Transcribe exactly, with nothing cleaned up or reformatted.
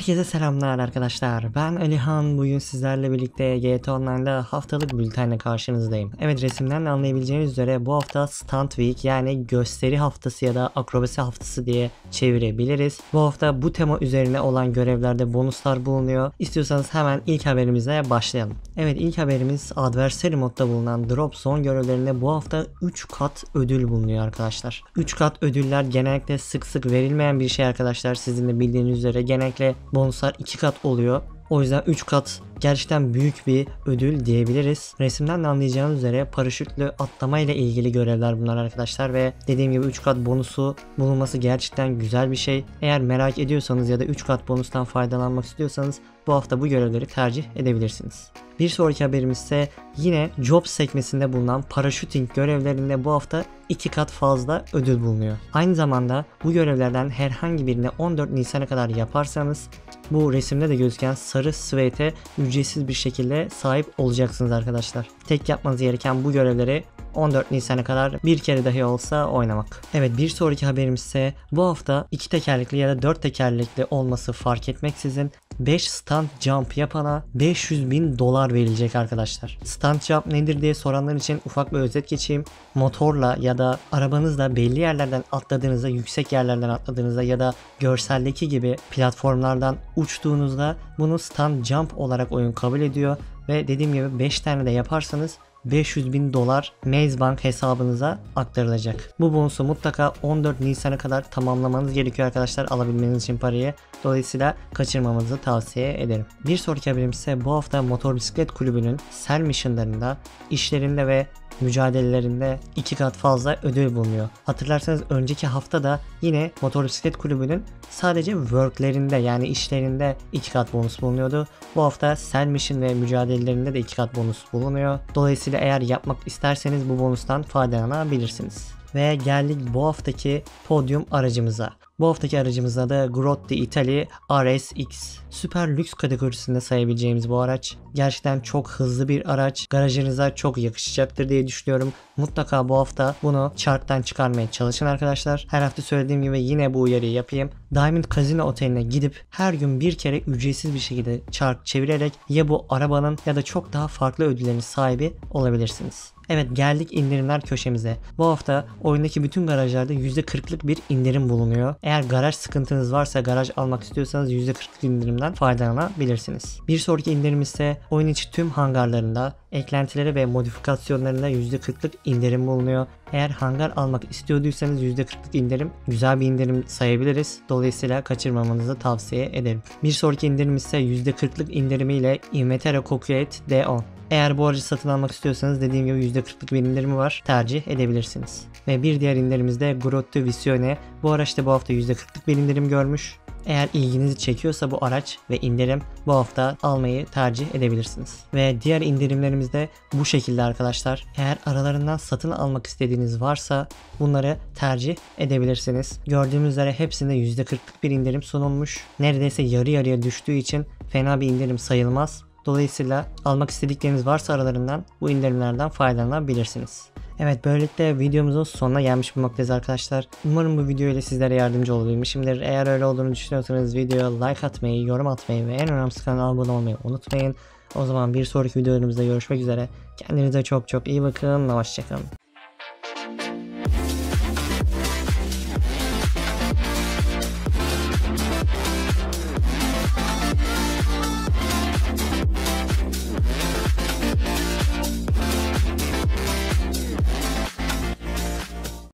Herkese selamlar arkadaşlar, ben Alihan. Bugün sizlerle birlikte G T Online'da haftalık bültenle karşınızdayım. Evet, resimden anlayabileceğiniz üzere bu hafta Stunt Week, yani gösteri haftası ya da akrobasi haftası diye çevirebiliriz. Bu hafta bu tema üzerine olan görevlerde bonuslar bulunuyor. İstiyorsanız hemen ilk haberimize başlayalım. Evet, ilk haberimiz Adversary modda bulunan Drop Zone görevlerinde bu hafta üç kat ödül bulunuyor arkadaşlar. üç kat ödüller genellikle sık sık verilmeyen bir şey arkadaşlar. Sizin de bildiğiniz üzere genellikle bonuslar iki kat oluyor. O yüzden üç kat gerçekten büyük bir ödül diyebiliriz. Resimden de anlayacağınız üzere paraşütlü atlama ile ilgili görevler bunlar arkadaşlar ve dediğim gibi üç kat bonusu bulunması gerçekten güzel bir şey. Eğer merak ediyorsanız ya da üç kat bonustan faydalanmak istiyorsanız bu hafta bu görevleri tercih edebilirsiniz. Bir sonraki haberimiz ise yine Jobs sekmesinde bulunan paraşüting görevlerinde bu hafta iki kat fazla ödül bulunuyor. Aynı zamanda bu görevlerden herhangi birini on dört Nisan'a kadar yaparsanız bu resimde de gözüken sarı sweat'e ücretsiz bir şekilde sahip olacaksınız arkadaşlar. Tek yapmanız gereken bu görevleri on dört Nisan'a kadar bir kere dahi olsa oynamak. Evet, bir sonraki haberimiz ise bu hafta iki tekerlekli ya da dört tekerlekli olması fark etmeksizin beş stunt jump yapana beş yüz bin dolar verilecek arkadaşlar. Stunt jump nedir diye soranlar için ufak bir özet geçeyim. Motorla ya da arabanızla belli yerlerden atladığınızda, yüksek yerlerden atladığınızda ya da görseldeki gibi platformlardan uçtuğunuzda bunu stunt jump olarak oyun kabul ediyor ve dediğim gibi beş tane de yaparsanız beş yüz bin dolar Maze Bank hesabınıza aktarılacak. Bu bonusu mutlaka on dört Nisan'a kadar tamamlamanız gerekiyor arkadaşlar alabilmeniz için parayı. Dolayısıyla kaçırmamanızı tavsiye ederim. Bir sonraki haberimiz ise bu hafta Motor Bisiklet Kulübü'nün sel missionlarında, işlerinde ve mücadelelerinde iki kat fazla ödül bulunuyor. Hatırlarsanız önceki hafta da yine Motor Bisiklet Kulübü'nün sadece worklerinde, yani işlerinde iki kat bonus bulunuyordu. Bu hafta Sell Mission ve mücadelelerinde de iki kat bonus bulunuyor. Dolayısıyla eğer yapmak isterseniz bu bonustan faydalanabilirsiniz. Ve geldik bu haftaki podyum aracımıza. Bu haftaki aracımızda da Grotti İtali R S X. Süper lüks kategorisinde sayabileceğimiz bu araç. Gerçekten çok hızlı bir araç. Garajınıza çok yakışacaktır diye düşünüyorum. Mutlaka bu hafta bunu charttan çıkarmaya çalışın arkadaşlar. Her hafta söylediğim gibi yine bu uyarıyı yapayım. Diamond Casino Oteli'ne gidip her gün bir kere ücretsiz bir şekilde chart çevirerek ya bu arabanın ya da çok daha farklı ödüllerin sahibi olabilirsiniz. Evet, geldik indirimler köşemize. Bu hafta oyundaki bütün garajlarda yüzde kırk'lık bir indirim bulunuyor. Eğer garaj sıkıntınız varsa, garaj almak istiyorsanız yüzde kırk'lık indirimden faydalanabilirsiniz. Bir sonraki indirim ise oyun içi tüm hangarlarında, eklentileri ve modifikasyonlarında yüzde kırk'lık indirim bulunuyor. Eğer hangar almak istiyorduysanız yüzde kırk'lık indirim güzel bir indirim sayabiliriz. Dolayısıyla kaçırmamanızı tavsiye ederim. Bir sonraki indirim ise yüzde kırk'lık indirimiyle Invetero Coquette D on. Eğer bu aracı satın almak istiyorsanız dediğim gibi yüzde kırk'lık bir indirimi var. Tercih edebilirsiniz. Ve bir diğer indirimimiz de Grotti Visione. Bu araç da bu hafta yüzde kırk'lık bir indirim görmüş. Eğer ilginizi çekiyorsa bu araç ve indirim bu hafta almayı tercih edebilirsiniz. Ve diğer indirimlerimiz de bu şekilde arkadaşlar. Eğer aralarından satın almak istediğiniz varsa bunları tercih edebilirsiniz. Gördüğünüz üzere hepsinde yüzde kırk'lık bir indirim sunulmuş. Neredeyse yarı yarıya düştüğü için fena bir indirim sayılmaz. Dolayısıyla almak istedikleriniz varsa aralarından bu indirimlerden faydalanabilirsiniz. Evet, böylelikle videomuzun sonuna gelmiş bulunmaktayız arkadaşlar. Umarım bu video ile sizlere yardımcı olabilmişimdir. Eğer öyle olduğunu düşünüyorsanız videoya like atmayı, yorum atmayı ve en önemlisi kanala abone olmayı unutmayın. O zaman bir sonraki videolarımızda görüşmek üzere. Kendinize çok çok iyi bakın. Hoşçakalın.